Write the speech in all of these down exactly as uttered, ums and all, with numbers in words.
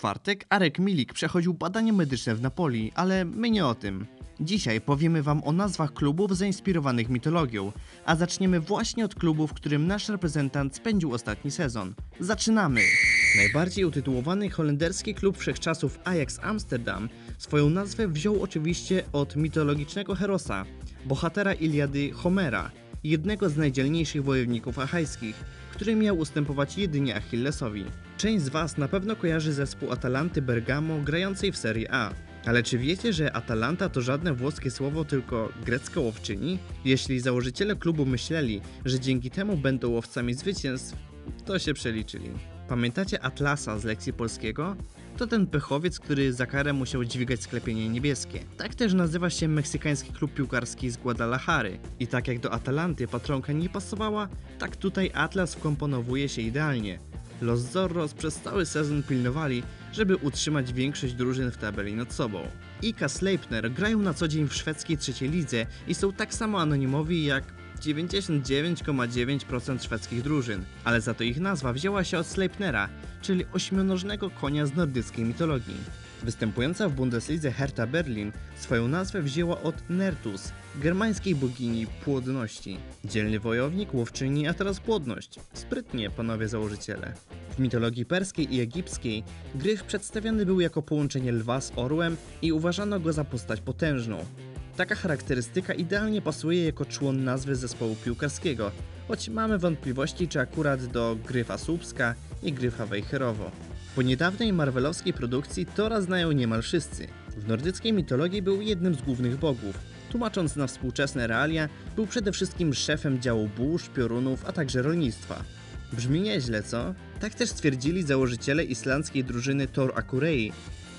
czwartek Arek Milik przechodził badanie medyczne w Napoli, ale my nie o tym. Dzisiaj powiemy wam o nazwach klubów zainspirowanych mitologią, a zaczniemy właśnie od klubu, w którym nasz reprezentant spędził ostatni sezon. Zaczynamy! Najbardziej utytułowany holenderski klub wszechczasów Ajax Amsterdam swoją nazwę wziął oczywiście od mitologicznego herosa, bohatera Iliady Homera, jednego z najdzielniejszych wojowników achajskich, który miał ustępować jedynie Achillesowi. Część z was na pewno kojarzy zespół Atalanty Bergamo grającej w Serie A. Ale czy wiecie, że Atalanta to żadne włoskie słowo, tylko grecka łowczyni? Jeśli założyciele klubu myśleli, że dzięki temu będą łowcami zwycięstw, to się przeliczyli. Pamiętacie Atlasa z lekcji polskiego? To ten pechowiec, który za karę musiał dźwigać sklepienie niebieskie. Tak też nazywa się meksykański klub piłkarski z Guadalajary. I tak jak do Atalanty patronka nie pasowała, tak tutaj Atlas wkomponowuje się idealnie. Los Zorros przez cały sezon pilnowali, żeby utrzymać większość drużyn w tabeli nad sobą. I Kasleipner grają na co dzień w szwedzkiej trzeciej lidze i są tak samo anonimowi jak dziewięćdziesiąt dziewięć przecinek dziewięć procent szwedzkich drużyn, ale za to ich nazwa wzięła się od Sleipnera, czyli ośmionożnego konia z nordyckiej mitologii. Występująca w Bundeslidze Hertha Berlin swoją nazwę wzięła od Nertus, germańskiej bogini płodności. Dzielny wojownik, łowczyni, a teraz płodność. Sprytnie, panowie założyciele. W mitologii perskiej i egipskiej Gryf przedstawiany był jako połączenie lwa z orłem i uważano go za postać potężną. Taka charakterystyka idealnie pasuje jako człon nazwy zespołu piłkarskiego, choć mamy wątpliwości, czy akurat do Gryfa Słupska i Gryfa Wejherowo. Po niedawnej marvelowskiej produkcji Thora znają niemal wszyscy. W nordyckiej mitologii był jednym z głównych bogów. Tłumacząc na współczesne realia, był przede wszystkim szefem działu burz, piorunów, a także rolnictwa. Brzmi nieźle, co? Tak też stwierdzili założyciele islandzkiej drużyny Thor Akurei,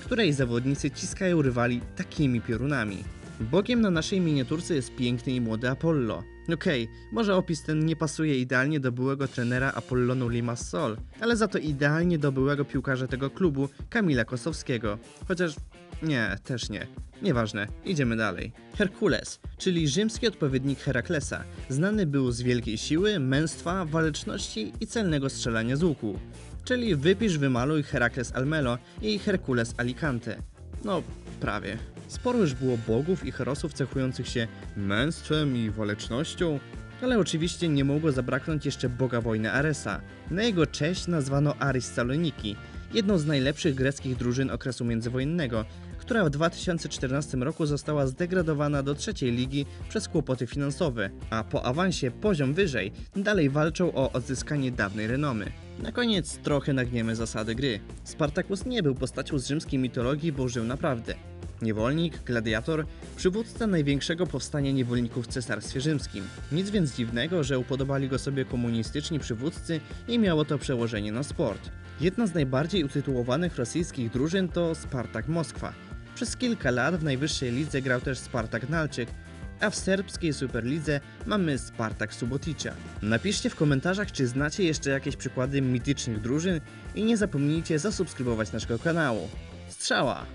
której zawodnicy ciskają rywali takimi piorunami. Bogiem na naszej miniaturce jest piękny i młody Apollo. Okej, okay, może opis ten nie pasuje idealnie do byłego trenera Apollonu Limassol, ale za to idealnie do byłego piłkarza tego klubu, Kamila Kosowskiego. Chociaż nie, też nie. Nieważne, idziemy dalej. Herkules, czyli rzymski odpowiednik Heraklesa, znany był z wielkiej siły, męstwa, waleczności i celnego strzelania z łuku. Czyli wypisz, wymaluj Herakles Almelo i Herkules Alicante. No, prawie. Sporo już było bogów i herosów cechujących się męstwem i walecznością, ale oczywiście nie mogło zabraknąć jeszcze boga wojny Aresa. Na jego cześć nazwano Aris Saloniki, jedną z najlepszych greckich drużyn okresu międzywojennego, która w dwa tysiące czternastym roku została zdegradowana do trzeciej ligi przez kłopoty finansowe, a po awansie poziom wyżej dalej walczą o odzyskanie dawnej renomy. Na koniec trochę nagniemy zasady gry. Spartakus nie był postacią z rzymskiej mitologii, bo żył naprawdę. Niewolnik, gladiator, przywódca największego powstania niewolników w Cesarstwie Rzymskim. Nic więc dziwnego, że upodobali go sobie komunistyczni przywódcy i miało to przełożenie na sport. Jedna z najbardziej utytułowanych rosyjskich drużyn to Spartak Moskwa. Przez kilka lat w najwyższej lidze grał też Spartak Nalczyk, a w serbskiej Superlidze mamy Spartak Subotica. Napiszcie w komentarzach, czy znacie jeszcze jakieś przykłady mitycznych drużyn i nie zapomnijcie zasubskrybować naszego kanału. Strzała!